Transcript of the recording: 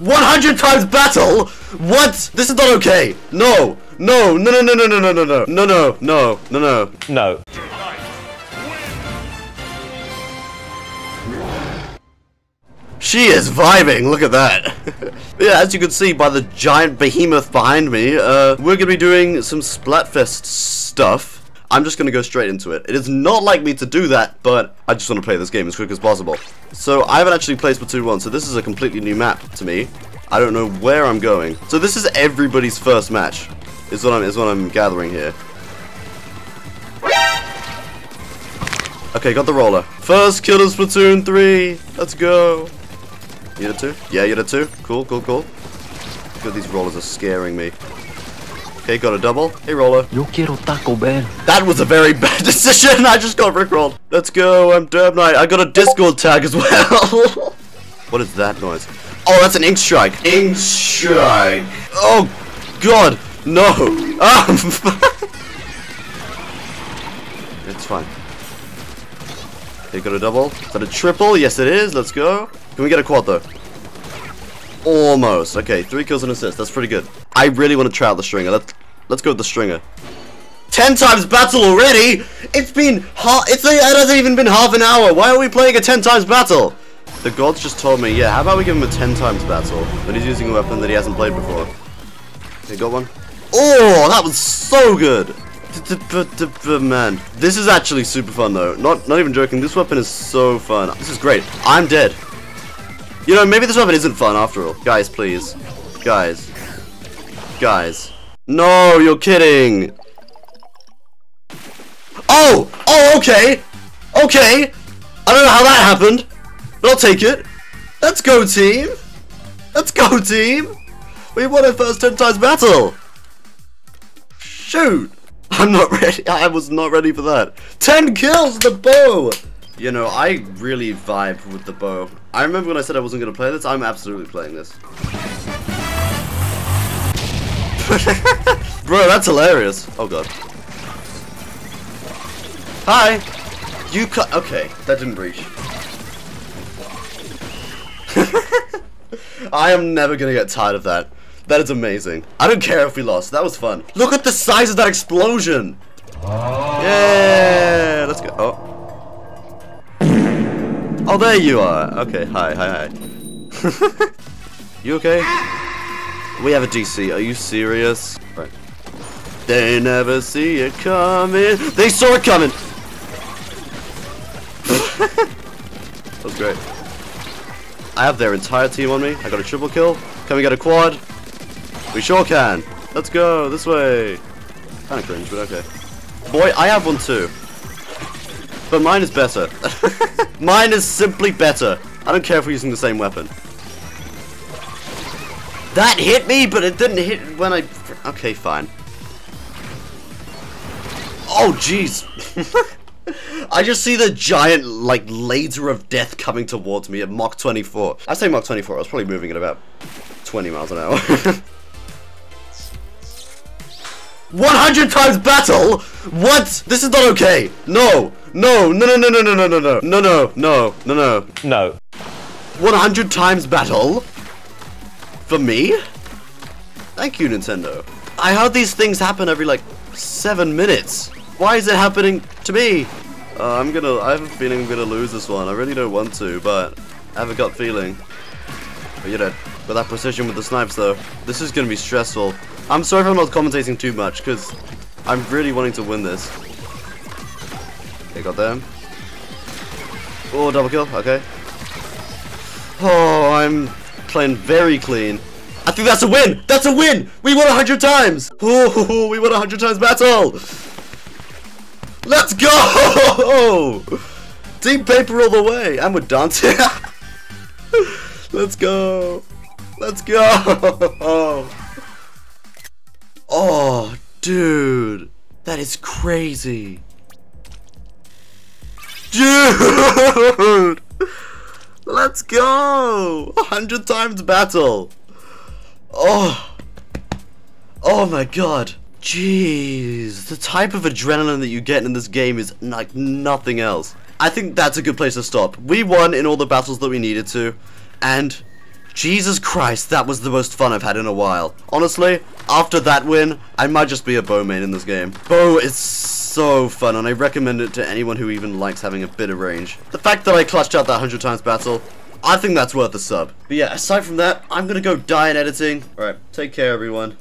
100 times battle? What? This is not okay. No. No. No. No. No. No. No. No. No. No. No. No. No. No. No. She is vibing, look at that. Yeah, as you can see by the giant behemoth behind me, we're gonna be doing some Splatfest stuff. I'm just gonna go straight into it. It is not like me to do that, but I just wanna play this game as quick as possible. So I haven't actually played Splatoon 1, so this is a completely new map to me. I don't know where I'm going. So this is everybody's first match, is what I'm gathering here. Okay, got the roller. First kill in Splatoon 3, let's go. You did two? Yeah, you did two. Cool, cool, cool. God, these rollers are scaring me. Okay, got a double. Hey, roller. Yo quiero Taco Bell. That was a very bad decision. I just got rickrolled. Let's go. I'm DerpKnight. I got a Discord tag as well. What is that noise? Oh, that's an Ink Strike. Ink Strike. Oh, God. No. It's fine. Okay, got a double. Is that a triple? Yes, it is. Let's go. Can we get a quad though? Almost. Okay, 3 kills and assists. That's pretty good. I really want to try out the Stringer. Let's go with the Stringer. 10 times battle already? It's been it hasn't even been half an hour. Why are we playing a 10 times battle? The gods just told me, yeah, how about we give him a 10 times battle? But he's using a weapon that he hasn't played before. Okay, got one. Oh, that was so good. Man, this is actually super fun though. Not even joking. This weapon is so fun. This is great. I'm dead. You know, maybe this weapon isn't fun after all. Guys, please. Guys. Guys. No, you're kidding. Oh! Oh, okay! Okay! I don't know how that happened, but I'll take it. Let's go, team! Let's go, team! We won our first 10 times battle! Shoot! I'm not ready. I was not ready for that. 10 kills! The bow! You know, I really vibe with the bow. I remember when I said I wasn't going to play this, I'm absolutely playing this. Bro, that's hilarious. Oh, God. Hi! You cut. Okay, that didn't breach. I am never going to get tired of that. That is amazing. I don't care if we lost. That was fun. Look at the size of that explosion! Yeah! Let's go. Oh. Oh, there you are. Okay, hi, hi, hi. You okay? We have a DC. Are you serious? Right. They never see it coming. They saw it coming. That was great. I have their entire team on me. I got a triple kill. Can we get a quad? We sure can. Let's go this way. Kind of cringe, but okay. Boy, I have one too. But mine is better. Mine is simply better. I don't care if we're using the same weapon. That hit me, but it didn't hit when I... Okay, fine. Oh, jeez. I just see the giant, like, laser of death coming towards me at Mach 24. I say Mach 24, I was probably moving at about 20 miles an hour. 100 times battle? What? This is not okay. No. No, no, no, no, no, no, no, no, no, no, no, no, no, no. 100 times battle? For me? Thank you, Nintendo. I heard these things happen every, like, 7 minutes. Why is it happening to me? I have a feeling I'm gonna lose this one. I really don't want to, but I have a gut feeling. But you know, with that precision with the snipes, though, this is gonna be stressful. I'm sorry if I'm not commentating too much, because I'm really wanting to win this. Okay, got them. Oh, double kill. Okay. Oh, I'm playing very clean. I think that's a win. That's a win. We won 100 times. Oh, we won 100 times battle. Let's go. Team paper all the way. I'm with Dante. Let's go. Let's go. Oh, dude. That is crazy. Dude! Let's go! 100 times battle! Oh! Oh my god! Jeez! The type of adrenaline that you get in this game is like nothing else. I think that's a good place to stop. We won in all the battles that we needed to, and Jesus Christ, that was the most fun I've had in a while. Honestly, after that win, I might just be a bow main in this game. Bow is so fun, and I recommend it to anyone who even likes having a bit of range. The fact that I clutched out that 100 times battle, I think that's worth a sub. But yeah, aside from that, I'm gonna go die in editing. Alright, take care everyone.